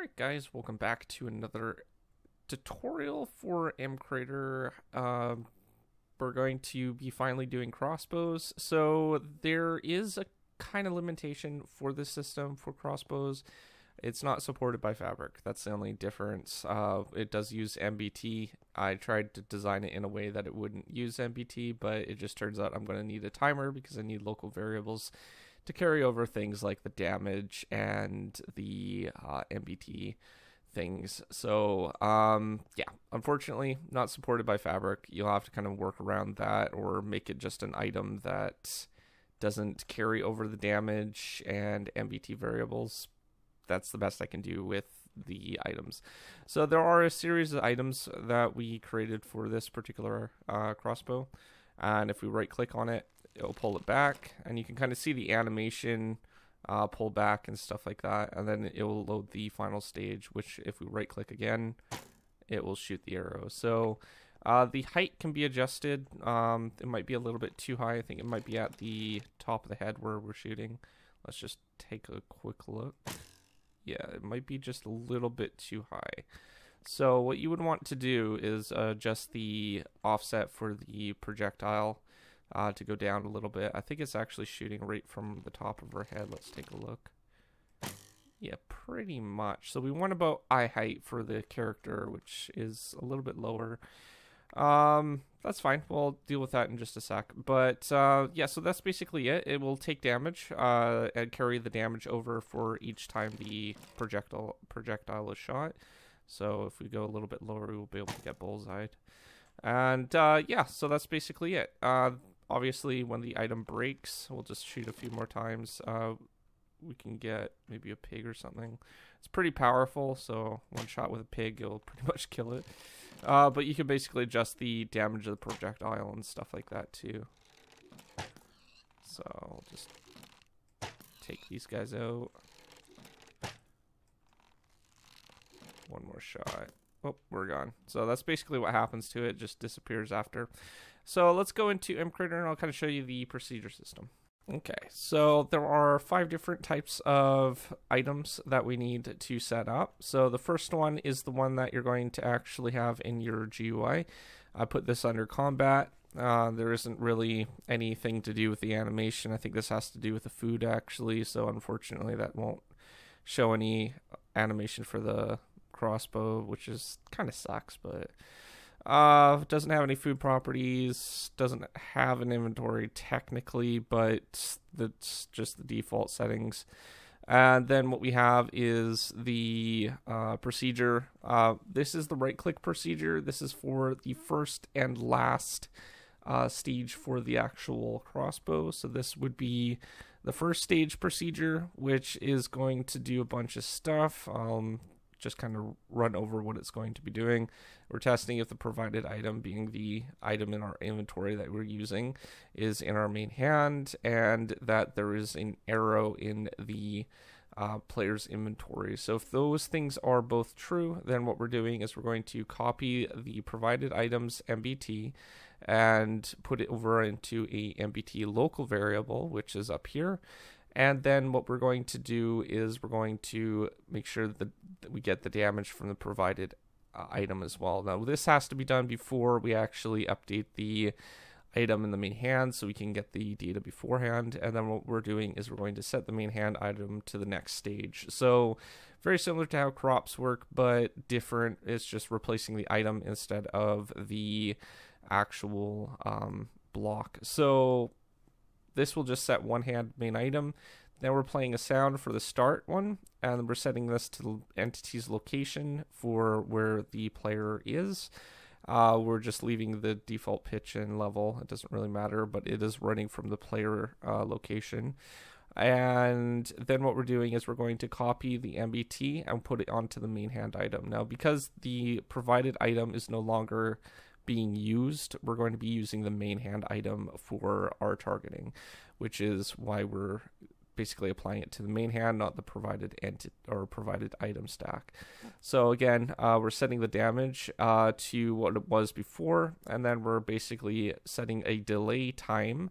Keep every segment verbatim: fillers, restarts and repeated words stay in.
Alright guys, welcome back to another tutorial for MCreator. Um, we're going to be finally doing crossbows. So there is a kind of limitation for this system for crossbows. It's not supported by Fabric. That's the only difference. Uh, it does use M B T. I tried to design it in a way that it wouldn't use M B T, but it just turns out I'm going to need a timer because I need local variables to carry over things like the damage and the uh, M B T things. So um, yeah, unfortunately not supported by Fabric. You'll have to kind of work around that or make it just an item that doesn't carry over the damage and M B T variables. That's the best I can do with the items. So there are a series of items that we created for this particular uh, crossbow. And if we right click on it, it'll pull it back, and you can kind of see the animation uh, pull back and stuff like that, and then it will load the final stage, which if we right click again, it will shoot the arrow. So uh, the height can be adjusted. Um, it might be a little bit too high. I think it might be at the top of the head where we're shooting. Let's just take a quick look. Yeah, it might be just a little bit too high. So what you would want to do is uh, adjust the offset for the projectile Uh, to go down a little bit. I think it's actually shooting right from the top of her head. Let's take a look. Yeah, pretty much. So we want about eye height for the character, which is a little bit lower. Um, that's fine. We'll deal with that in just a sec. But uh, yeah, so that's basically it. It will take damage uh, and carry the damage over for each time the projectile projectile is shot. So if we go a little bit lower, we will be able to get bullseyed. And uh, yeah, so that's basically it. Uh, Obviously, when the item breaks, we'll just shoot a few more times. Uh, we can get maybe a pig or something. It's pretty powerful, so one shot with a pig, it'll pretty much kill it. Uh, but you can basically adjust the damage of the projectile and stuff like that, too. So I'll just take these guys out. One more shot. Oh, we're gone. So that's basically what happens to it. It just disappears after. So let's go into MCreator and I'll kind of show you the procedure system. Okay, so there are five different types of items that we need to set up. So the first one is the one that you're going to actually have in your G U I. I put this under combat. Uh, there isn't really anything to do with the animation. I think this has to do with the food actually. So unfortunately that won't show any animation for the crossbow, which is kind of sucks, but uh doesn't have any food properties, doesn't have an inventory technically, but that's just the default settings. And then what we have is the uh procedure. Uh this is the right click procedure. This is for the first and last uh stage for the actual crossbow. So this would be the first stage procedure, which is going to do a bunch of stuff. um Just kind of run over what it's going to be doing. We're testing if the provided item, being the item in our inventory that we're using, is in our main hand, and that there is an arrow in the uh, player's inventory. So if those things are both true, then what we're doing is we're going to copy the provided item's M B T and put it over into a M B T local variable, which is up here. And then what we're going to do is we're going to make sure that, the, that we get the damage from the provided uh, item as well. Now this has to be done before we actually update the item in the main hand, so we can get the data beforehand. And then what we're doing is we're going to set the main hand item to the next stage. So very similar to how crops work, but different. It's just replacing the item instead of the actual um, block. So this will just set one hand main item. Now we're playing a sound for the start one, and we're setting this to the entity's location for where the player is. Uh, we're just leaving the default pitch and level. It doesn't really matter, but it is running from the player uh, location. And then what we're doing is we're going to copy the M B T and put it onto the main hand item. Now, because the provided item is no longer being used, we're going to be using the main hand item for our targeting, which is why we're basically applying it to the main hand, not the provided entity or provided item stack. So again, uh, we're setting the damage uh, to what it was before, and then we're basically setting a delay time,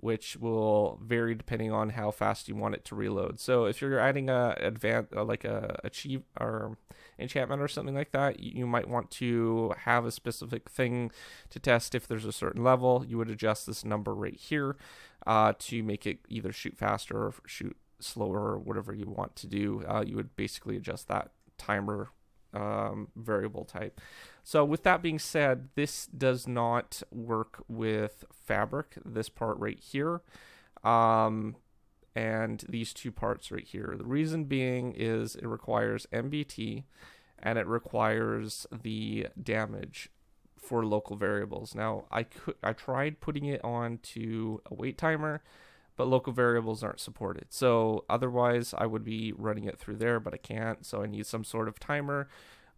which will vary depending on how fast you want it to reload. So if you're adding a advanced, like a achieve or enchantment or something like that, you might want to have a specific thing to test. If there's a certain level, you would adjust this number right here uh, to make it either shoot faster or shoot slower or whatever you want to do. Uh, you would basically adjust that timer um, variable type. So with that being said, this does not work with Fabric, this part right here, um, and these two parts right here. The reason being is it requires M B T and it requires the damage for local variables. Now, I could I tried putting it on to a wait timer, but local variables aren't supported. So otherwise I would be running it through there, but I can't. So I need some sort of timer,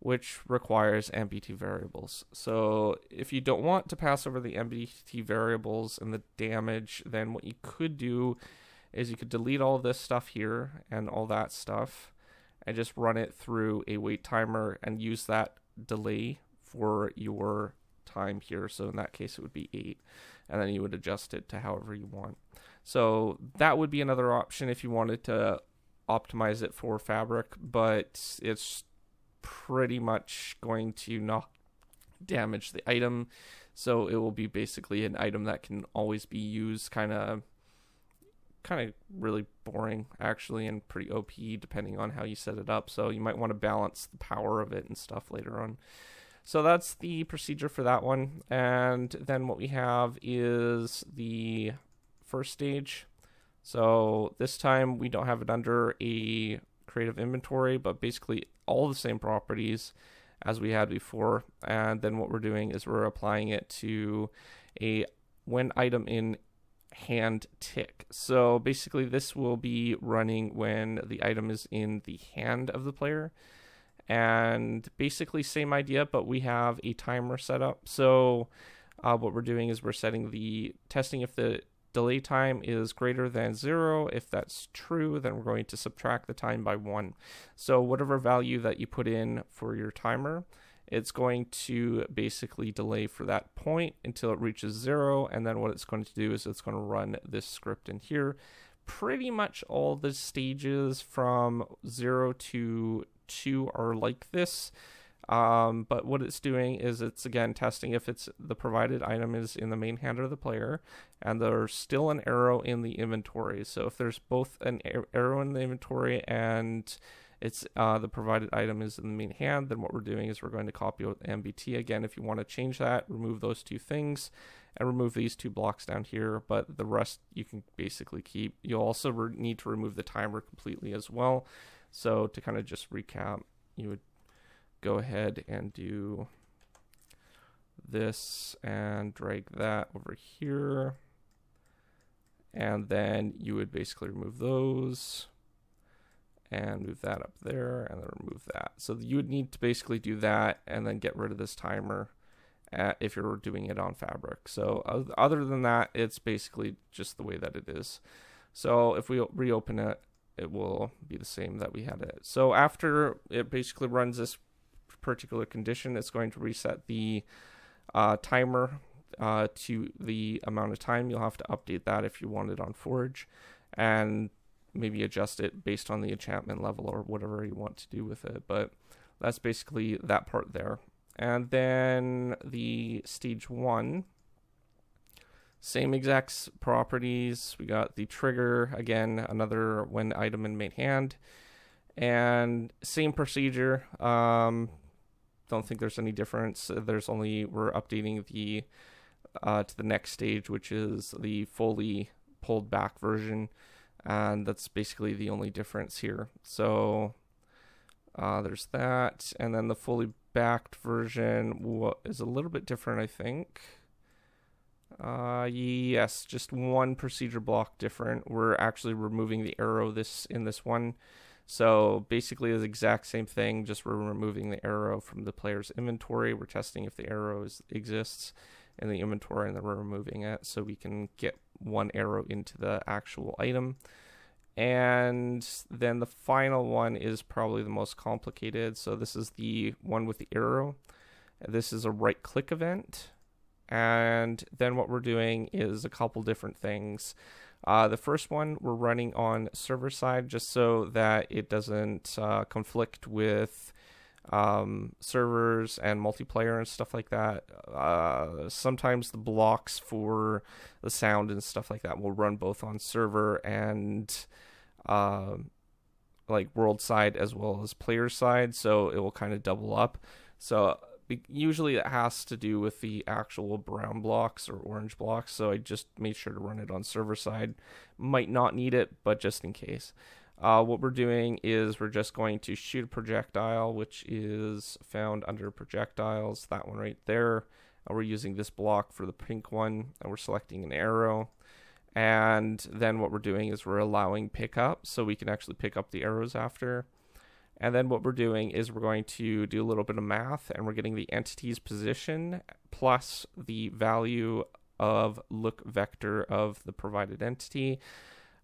which requires M B T variables. So if you don't want to pass over the M B T variables and the damage, then what you could do is you could delete all this stuff here and all that stuff and just run it through a wait timer and use that delay for your time here. So in that case, it would be eight, and then you would adjust it to however you want. So that would be another option if you wanted to optimize it for Fabric, but it's pretty much going to not damage the item, so it will be basically an item that can always be used. Kind of kind of really boring actually, and pretty O P depending on how you set it up, so you might want to balance the power of it and stuff later on. So that's the procedure for that one. And then what we have is the first stage. So this time we don't have it under a creative inventory, but basically all the same properties as we had before. And then what we're doing is we're applying it to a when item in hand tick. So basically this will be running when the item is in the hand of the player. And basically same idea, but we have a timer set up. So uh, what we're doing is we're setting the testing if the delay time is greater than zero. If that's true, then we're going to subtract the time by one. So whatever value that you put in for your timer, it's going to basically delay for that point until it reaches zero. And then what it's going to do is it's going to run this script in here. Pretty much all the stages from zero to two are like this, um, but what it's doing is it's again testing if it's the provided item is in the main hand of the player and there's still an arrow in the inventory. So if there's both an arrow in the inventory and it's uh, the provided item is in the main hand, then what we're doing is we're going to copy with M B T again. If you want to change that, remove those two things and remove these two blocks down here, but the rest you can basically keep. You'll also need to remove the timer completely as well. So to kind of just recap, you would go ahead and do this and drag that over here. And then you would basically remove those and move that up there and then remove that. So you would need to basically do that and then get rid of this timer uh, if you're doing it on Fabric. So uh, other than that, it's basically just the way that it is. So if we reopen it, it will be the same that we had it. So after it basically runs this particular condition, it's going to reset the uh, timer uh, to the amount of time. You'll have to update that if you want it on Forge, and maybe adjust it based on the enchantment level or whatever you want to do with it. But that's basically that part there. And then the stage one, same exact properties. We got the trigger, again, another when item in main hand, and same procedure. Um, don't think there's any difference. There's only, we're updating the uh, to the next stage, which is the fully pulled back version. And that's basically the only difference here. So uh, there's that. And then the fully backed version is a little bit different, I think. Uh, yes, just one procedure block different. We're actually removing the arrow this in this one. So basically the exact same thing, just we're removing the arrow from the player's inventory. We're testing if the arrow is, exists in the inventory, and then we're removing it so we can get one arrow into the actual item. And then the final one is probably the most complicated. So this is the one with the arrow. This is a right click event. And then what we're doing is a couple different things. Uh, the first one we're running on server side just so that it doesn't uh, conflict with um, servers and multiplayer and stuff like that. Uh, sometimes the blocks for the sound and stuff like that will run both on server and uh, like world side as well as player side, so it will kind of double up. So usually it has to do with the actual brown blocks or orange blocks, so I just made sure to run it on server side. Might not need it, but just in case. Uh, what we're doing is we're just going to shoot a projectile, which is found under projectiles, that one right there. And we're using this block for the pink one, and we're selecting an arrow. And then what we're doing is we're allowing pickup, so we can actually pick up the arrows after. And then what we're doing is we're going to do a little bit of math, and we're getting the entity's position plus the value of look vector of the provided entity,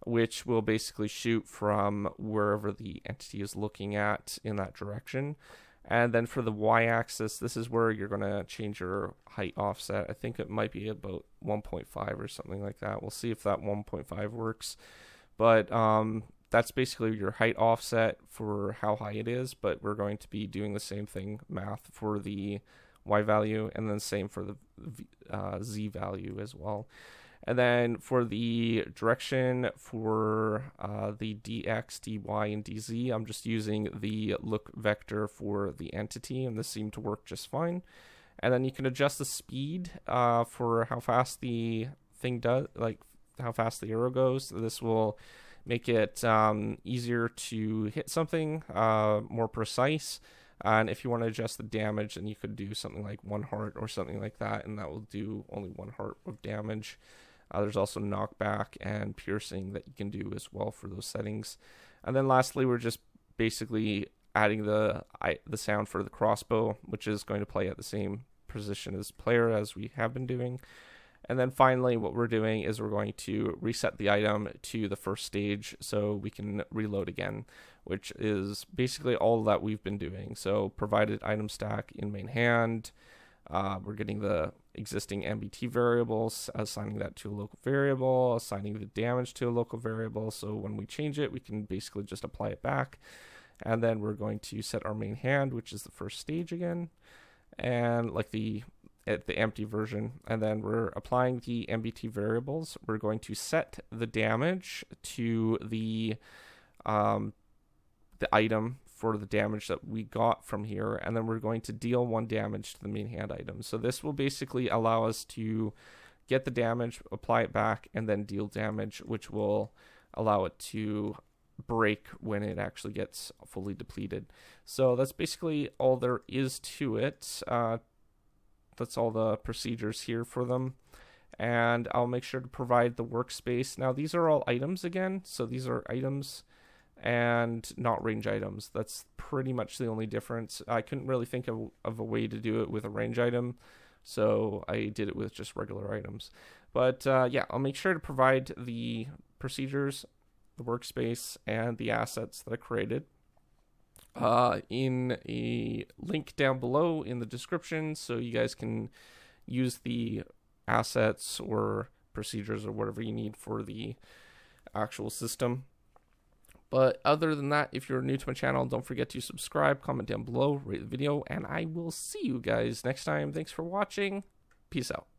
which will basically shoot from wherever the entity is looking at in that direction. And then for the y-axis, this is where you're going to change your height offset. I think it might be about one point five or something like that. We'll see if that one point five works. But um, that's basically your height offset for how high it is, but we're going to be doing the same thing, math for the y value, and then same for the uh, z value as well. And then for the direction for uh, the dx, dy, and dz, I'm just using the look vector for the entity, and this seemed to work just fine. And then you can adjust the speed uh, for how fast the thing does, like how fast the arrow goes. So this will make it um, easier to hit something, uh, more precise. And if you want to adjust the damage, then you could do something like one heart or something like that, and that will do only one heart of damage. Uh, there's also knockback and piercing that you can do as well for those settings. And then lastly, we're just basically adding the I, the sound for the crossbow, which is going to play at the same position as player as we have been doing. And then finally, what we're doing is we're going to reset the item to the first stage so we can reload again, which is basically all that we've been doing. So provided item stack in main hand, uh, we're getting the existing M B T variables, assigning that to a local variable, assigning the damage to a local variable. So when we change it, we can basically just apply it back. And then we're going to set our main hand, which is the first stage again, and like the at the empty version, and then we're applying the M B T variables. We're going to set the damage to the um, the item for the damage that we got from here, and then we're going to deal one damage to the main hand item. So this will basically allow us to get the damage, apply it back, and then deal damage, which will allow it to break when it actually gets fully depleted. So that's basically all there is to it. Uh, That's all the procedures here for them. And I'll make sure to provide the workspace. Now, these are all items again. So these are items and not range items. That's pretty much the only difference. I couldn't really think of, of a way to do it with a range item, so I did it with just regular items. But uh, yeah, I'll make sure to provide the procedures, the workspace, and the assets that I created Uh, in a link down below in the description, so you guys can use the assets or procedures or whatever you need for the actual system. But other than that, if you're new to my channel, don't forget to subscribe, comment down below, rate the video, and I will see you guys next time. Thanks for watching. Peace out.